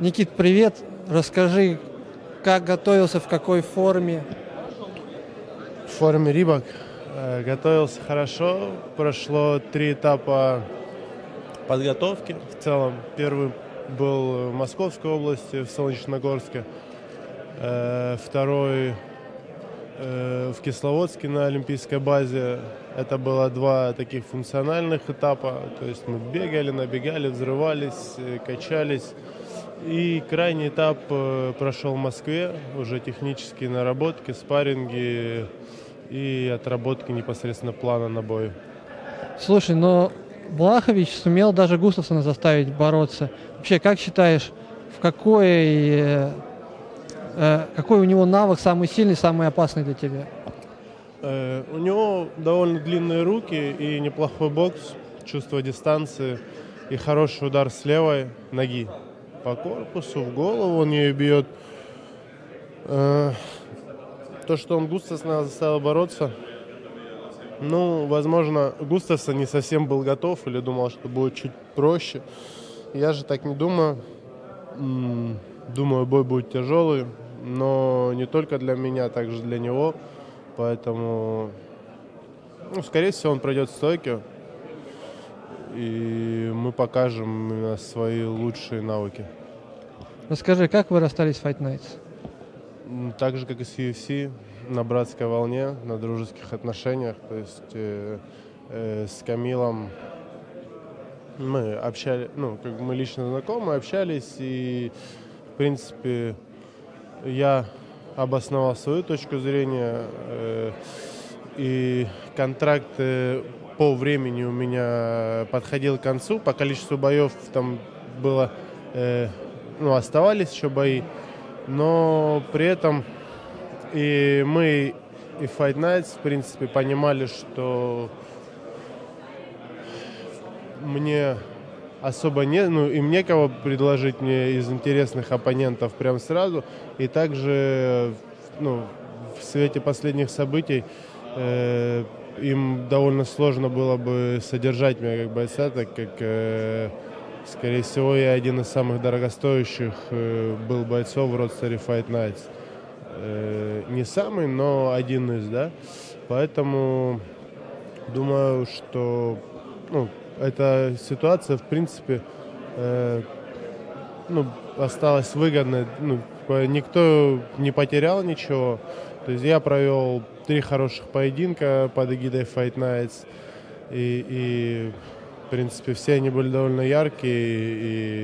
Никит, привет. Расскажи, как готовился, в какой форме? В форме рибок. Готовился хорошо. Прошло 3 этапа подготовки в целом. Первый был в Московской области, в Солнечногорске. Второй в Кисловодске на Олимпийской базе. Это было 2 таких функциональных этапа. То есть мы бегали, набегали, взрывались, качались. И крайний этап прошел в Москве. Уже технические наработки, спарринги и отработки непосредственно плана на бой. Слушай, но Блахович сумел даже Густавсона заставить бороться. Вообще, как считаешь, в какой у него навык самый сильный, самый опасный для тебя? У него довольно длинные руки и неплохой бокс, чувство дистанции и хороший удар с левой ноги по корпусу, в голову он ее бьет. То, что он Густавсона заставил бороться, ну, возможно, Густавсон не совсем был готов или думал, что будет чуть проще. Я же так не думаю. Думаю, бой будет тяжелый. Но не только для меня, также для него. Поэтому, ну, скорее всего, он пройдет стойки. И мы покажем свои лучшие навыки. Расскажи, как вы расстались с Fight Nights? Так же, как и с UFC, на братской волне, на дружеских отношениях. То есть с Камилом мы общались, ну, как мы лично знакомы, общались. И, в принципе, я обосновал свою точку зрения, и контракт по времени у меня подходил к концу, по количеству боев там было, ну, оставались еще бои, но при этом и мы, и Fight Nights, в принципе, понимали, что мне особо не, ну, им некого предложить мне из интересных оппонентов прям сразу. И также, ну, в свете последних событий им довольно сложно было бы содержать меня как бойца, так как, скорее всего, я один из самых дорогостоящих был бойцов в ростере Fight Nights. Не самый, но один из, да. Поэтому думаю, что, ну, эта ситуация, в принципе, ну, осталась выгодной. Ну, никто не потерял ничего. То есть я провел 3 хороших поединка под эгидой Fight Nights. И в принципе, все они были довольно яркие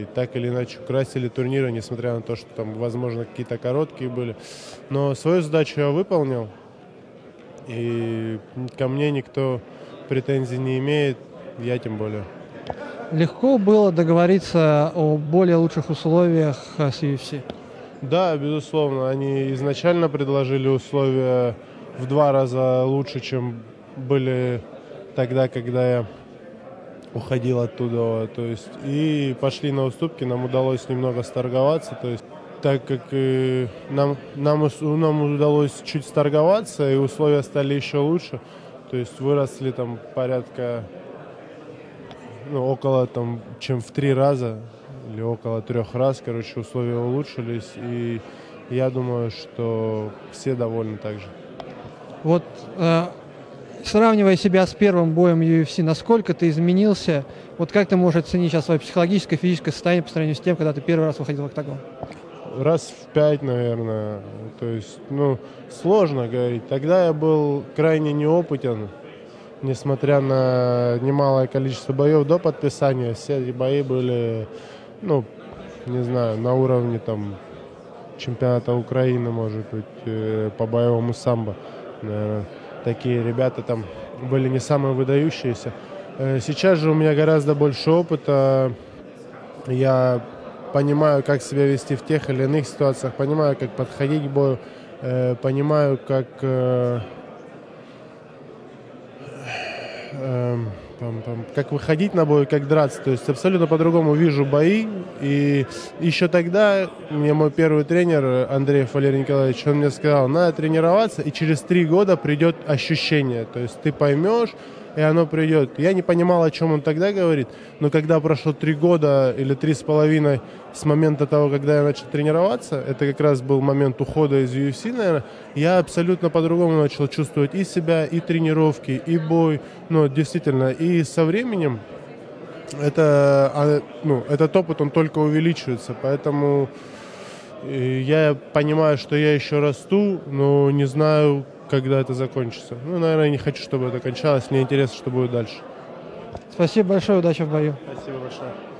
и так или иначе украсили турниры, несмотря на то, что там, возможно, какие-то короткие были. Но свою задачу я выполнил. И ко мне никто претензий не имеет. Я тем более. Легко было договориться о более лучших условиях с UFC? Да, безусловно. Они изначально предложили условия в 2 раза лучше, чем были тогда, когда я уходил оттуда. То есть, и пошли на уступки. Нам удалось немного сторговаться. То есть, так как нам удалось чуть сторговаться, и условия стали еще лучше. То есть выросли там порядка... Ну, около там, чем в 3 раза или около 3 раз, короче, условия улучшились, и я думаю, что все довольны также. Вот сравнивая себя с первым боем UFC, насколько ты изменился? Вот как ты можешь оценить сейчас свое психологическое, физическое состояние по сравнению с тем, когда ты первый раз выходил в октагон? Раз в 5, наверное. То есть, ну, сложно говорить. Тогда я был крайне неопытен. Несмотря на немалое количество боев до подписания, все эти бои были, ну, не знаю, на уровне там чемпионата Украины, может быть, по боевому самбо. Такие ребята там были не самые выдающиеся. Сейчас же у меня гораздо больше опыта. Я понимаю, как себя вести в тех или иных ситуациях, понимаю, как подходить к бою, понимаю, как... как выходить на бой, как драться. То есть абсолютно по-другому вижу бои. И еще тогда мне мой первый тренер, Андрей Валерьевич Николаевич, он мне сказал: надо тренироваться, и через 3 года придет ощущение. То есть ты поймешь, и оно придет. Я не понимал, о чем он тогда говорит, но когда прошло 3 года или 3,5 с момента того, когда я начал тренироваться, это как раз был момент ухода из UFC, наверное, я абсолютно по-другому начал чувствовать и себя, и тренировки, и бой. Ну, действительно, и со временем это, ну, этот опыт, он только увеличивается, поэтому я понимаю, что я еще расту, но не знаю, когда это закончится. Ну, наверное, не хочу, чтобы это кончалось, мне интересно, что будет дальше. Спасибо большое, удачи в бою. Спасибо большое.